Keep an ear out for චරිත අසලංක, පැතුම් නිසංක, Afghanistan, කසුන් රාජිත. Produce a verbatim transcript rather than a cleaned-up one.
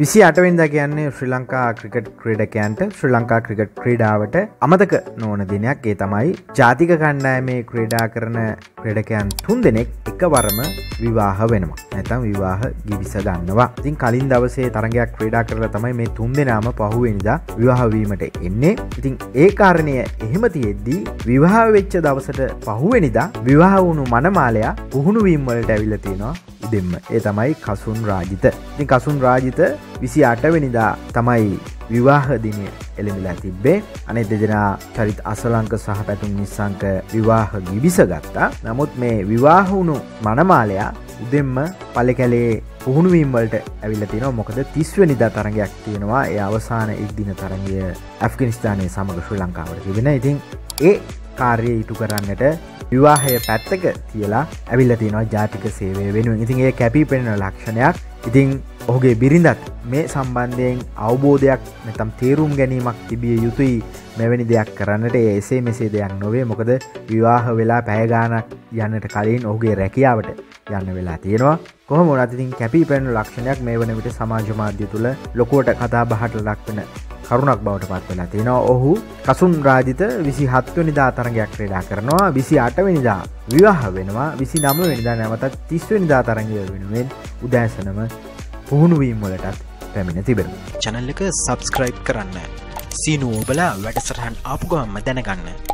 විසිඅට වෙනිදා කියන්නේ ශ්‍රී ලංකා ක්‍රිකට් ක්‍රීඩකයන්ට ශ්‍රී ලංකා ක්‍රිකට් ක්‍රීඩාවට අමතක නොවන දිනයක්. ඒ තමයි ජාතික කණ්ඩායමේ ක්‍රීඩා කරන ක්‍රීඩකයන් තුන් දෙනෙක් එකවරම විවාහ වෙනවා. නැත්නම් විවාහ ගිවිස ගන්නවා. ඉතින් කලින් දවසේ තරගයක් ක්‍රීඩා කරලා තමයි මේ තුන් දෙනාම පහුවෙනිදා විවාහ වීමට එන්නේ. ඉතින් ඒ කාරණය එහෙම තියෙද්දී විවාහ වෙච්ච දවසට පහුවෙනිදා විවාහ වුණු මනමාලයා පුහුණු වීම වලට ඇවිල්ලා තිනවා දෙන්න. ඒ තමයි කසුන් රාජිත. ඉතින් කසුන් රාජිත විසිඅට වෙනිදා තමයි විවාහ දිනය එළඹිලා තිබ්බේ. අනේ දෙදෙනා චරිත අසලංක සහ පැතුම් නිසංක විවාහ ගිවිස ගත්තා. නමුත් මේ විවාහ වුණු මනමාලයා උදෙන්ම පළකැලේ පුහුණුවීම් වලට ඇවිල්ලා තිනවා. මොකද තිස් වෙනිදා තරගයක් තියෙනවා. ඒ අවසාන එක් දින තරගය ඇෆ්ගනිස්තානයේ සමග ශ්‍රී ලංකාවට තිබෙන. ඉතින් ඒ කාර්යය ඉටු කරන්නට විවාහය පැත්තක තියලා ඇවිල්ලා තිනවා ජාතික සේවය වෙනුවෙන්. ඉතින් ඒක කැපී පෙනෙන ලක්ෂණයක්. ඉතින් ඔහුගේ බිරිඳත් මේ සම්බන්ධයෙන් අවබෝධයක් නැත්නම් තීරුම් ගැනීමක් තිබිය යුතුයි. මෙවැනි දෙයක් කරන්නට එසේ මෙසේ දෙයක් නොවේ. මොකද විවාහ වෙලා පැය ගාණක් යන්නට කලින් ඔහුගේ රැකියාවට යන්න වෙලා තියෙනවා. කොහොම වුණත් ඉතින් කැපී පෙනෙන ලක්ෂණයක් මේ වන විට සමාජ මාධ්‍ය තුල ලොකුවට කතා බහට ලක් වෙන කරුණක් බවට පත් වෙලා තිනවා. ඔහු කසුන් රාජිත විසිහත් වෙනිදා තරගයක් ක්‍රීඩා කරනවා. විසිඅට වෙනිදා විවාහ වෙනවා. විසිනම වෙනිදා නැවතත් තිස් වෙනිදා තරගය වෙනුවෙන් උදෑසනම පුහුණු වීම වලටත් පැමිණ තිබෙනවා. channel එක subscribe කරන්න. සීනු ඔබලා වැඩසටහන් ආපු ගමන් දැනගන්න.